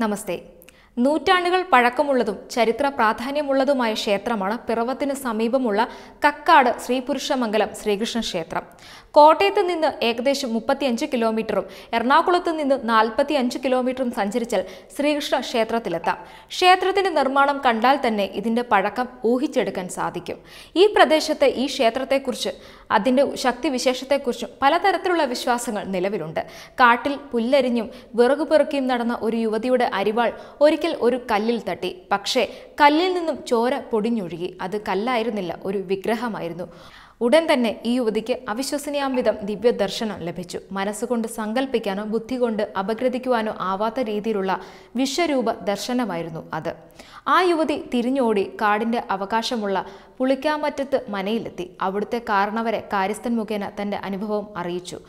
Namaste. നൂറ്റാണ്ടുകൾ പഴക്കമുള്ളതും ചരിത്ര പ്രാധാന്യമുള്ളതുമായ ക്ഷേത്രമാണ് പിറവത്തിന് സമീപമുള്ള കക്കാട് ശ്രീപുരുഷമംഗലം ശ്രീകൃഷ്ണ ക്ഷേത്രം. കോട്ടയത്ത് നിന്ന് ഏകദേശം 35 കിലോമീറ്ററും എറണാകുളത്ത് നിന്ന് 45 കിലോമീറ്ററും സഞ്ചരിച്ചാൽ ശ്രീകൃഷ്ണ ക്ഷേത്രത്തിലെത്താം. ക്ഷേത്രത്തിന്റെ നിർമ്മാണം കണ്ടാൽ തന്നെ ഇതിന്റെ പഴക്കം ഊഹിച്ചെടുക്കാൻ സാധിക്കും. ഈ പ്രദേശത്തെ ഈ ക്ഷേത്രത്തെക്കുറിച്ച് അതിന്റെ ശക്തിവിശേഷത്തെക്കുറിച്ചും പലതരത്തിലുള്ള വിശ്വാസങ്ങൾ നിലവിലുണ്ട്. കാട്ടിൽ പുല്ലരിഞ്ഞും വിറകുപെറുക്കിയും നടന്ന ഒരു യുവതിയുടെ അരിവാൾ ഒരു ഒരു കല്ലിൽ തട്ടി. പക്ഷേ കല്ലിൽ നിന്നും ചോര പൊടിഞ്ഞൊഴുകി. അത് കല്ലായിരുന്നില്ല, ഒരു വിഗ്രഹമായിരുന്നു. ഉടൻ തന്നെ ഈ യുവതിക്ക് അവിശ്വസനീയവിധം ദിവ്യ ദർശനം ലഭിച്ചു. മനസ്സുകൊണ്ട് സങ്കല്പിക്കാനോ ബുദ്ധി കൊണ്ട് അപഗ്രഥിക്കുവാനോ ആവാത്ത രീതിയിലുള്ള വിശ്വരൂപ ദർശനമായിരുന്നു അത്. ആ യുവതി തിരിഞ്ഞോടി കാടിന്റെ അവകാശമുള്ള പുളിക്കാമറ്റത്ത് മനയിലെത്തി. അവിടുത്തെ കാരണവരെ കാര്യസ്ഥൻ മുഖേന തന്റെ അനുഭവം അറിയിച്ചു.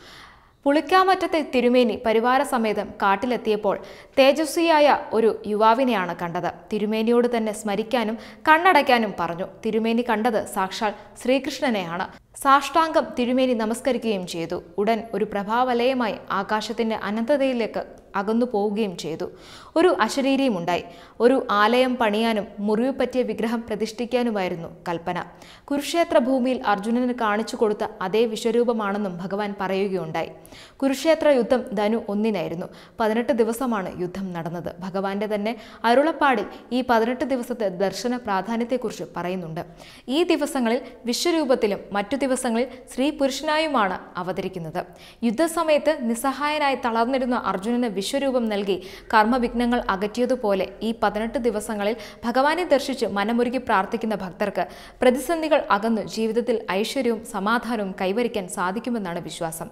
പുളിക്കാമറ്റത്തെ തിരുമേനി പരിവാര സമേതം കാട്ടിലെത്തിയപ്പോൾ തേജസ്വിയായ ഒരു യുവാവിനെയാണ് കണ്ടത്. തിരുമേനിയോട് തന്നെ സ്മരിക്കാനും കണ്ണടയ്ക്കാനും പറഞ്ഞു. തിരുമേനി കണ്ടത് സാക്ഷാൽ ശ്രീകൃഷ്ണനെയാണ്. സാഷ്ടാംഗം തിരുമേനി നമസ്കരിക്കുകയും ചെയ്തു. ഉടൻ ഒരു പ്രഭാവലയമായി ആകാശത്തിന്റെ അനന്തതയിലേക്ക് അകന്നു പോവുകയും ചെയ്തു. ഒരു അശരീരിയും ഉണ്ടായി. ഒരു ആലയം പണിയാനും മുറിവ് പറ്റിയ വിഗ്രഹം പ്രതിഷ്ഠിക്കാനുമായിരുന്നു കൽപ്പന. കുരുക്ഷേത്ര ഭൂമിയിൽ അർജുനന് കാണിച്ചു കൊടുത്ത അതേ വിശ്വരൂപമാണെന്നും ഭഗവാൻ പറയുകയുണ്ടായി. കുരുക്ഷേത്ര യുദ്ധം ധനു 1-നായിരുന്നു. 18 ദിവസമാണ് യുദ്ധം നടന്നത്. ഭഗവാന്റെ തന്നെ അരുളപ്പാടിൽ ഈ 18 ദിവസത്തെ ദർശന പ്രാധാന്യത്തെക്കുറിച്ച് പറയുന്നുണ്ട്. ഈ ദിവസങ്ങളിൽ വിശ്വരൂപത്തിലും മറ്റു ദിവസങ്ങളിൽ സ്ത്രീ പുരുഷനായുമാണ് അവതരിക്കുന്നത്. യുദ്ധസമയത്ത് നിസ്സഹായനായി തളർന്നിരുന്ന അർജുനന് വിശ്വരൂപം നൽകി കർമ്മവിഘ്നങ്ങൾ അകറ്റിയതുപോലെ ഈ 18 ദിവസങ്ങളിൽ ഭഗവാനെ ദർശിച്ച് മനമൊരുക്കി പ്രാർത്ഥിക്കുന്ന ഭക്തർക്ക് പ്രതിസന്ധികൾ അകന്നു ജീവിതത്തിൽ ഐശ്വര്യവും സമാധാനവും കൈവരിക്കാൻ സാധിക്കുമെന്നാണ് വിശ്വാസം.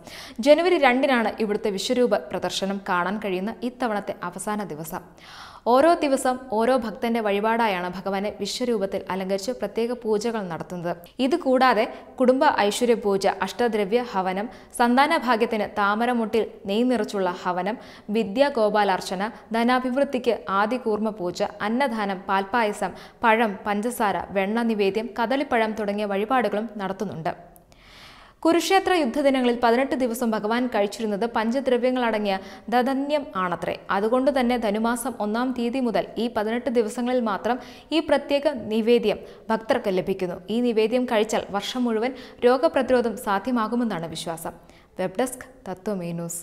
ജനുവരി 2-നാണ് ഇവിടുത്തെ വിശ്വരൂപ പ്രദർശനം കാണാൻ കഴിയുന്ന ഇത്തവണത്തെ അവസാന ദിവസം. ഓരോ ദിവസം ഓരോ ഭക്തന്റെ വഴിപാടായാണ് ഭഗവാനെ വിശ്വരൂപത്തിൽ അലങ്കരിച്ച് പ്രത്യേക പൂജകൾ നടത്തുന്നത്. ഇതുകൂടാതെ കുടുംബ ഐശ്വര്യ പൂജ, അഷ്ടദ്രവ്യ ഹവനം, സന്താന ഭാഗ്യത്തിന് താമരമുട്ടിൽ നെയ് നിറച്ചുള്ള ഹവനം, വിദ്യാഗോപാലാർച്ചന, ധനാഭിവൃദ്ധിക്ക് ആദികൂർമ്മ പൂജ, അന്നദാനം, പാൽപ്പായസം, പഴം, പഞ്ചസാര, വെണ്ണ നിവേദ്യം, കദളിപ്പഴം തുടങ്ങിയ വഴിപാടുകളും നടത്തുന്നുണ്ട്. കുരുക്ഷേത്ര യുദ്ധദിനങ്ങളിൽ 18 ദിവസം ഭഗവാൻ കഴിച്ചിരുന്നത് പഞ്ചദ്രവ്യങ്ങളടങ്ങിയ ദധന്യം ആണത്രേ. അതുകൊണ്ട് തന്നെ ധനുമാസം 1-ാം തീയതി മുതൽ ഈ 18 ദിവസങ്ങളിൽ മാത്രം ഈ പ്രത്യേക നിവേദ്യം ഭക്തർക്ക് ലഭിക്കുന്നു. ഈ നിവേദ്യം കഴിച്ചാൽ വർഷം മുഴുവൻ രോഗപ്രതിരോധം സാധ്യമാകുമെന്നാണ് വിശ്വാസം. വെബ് ഡെസ്ക് തത്വമേ ന്യൂസ്.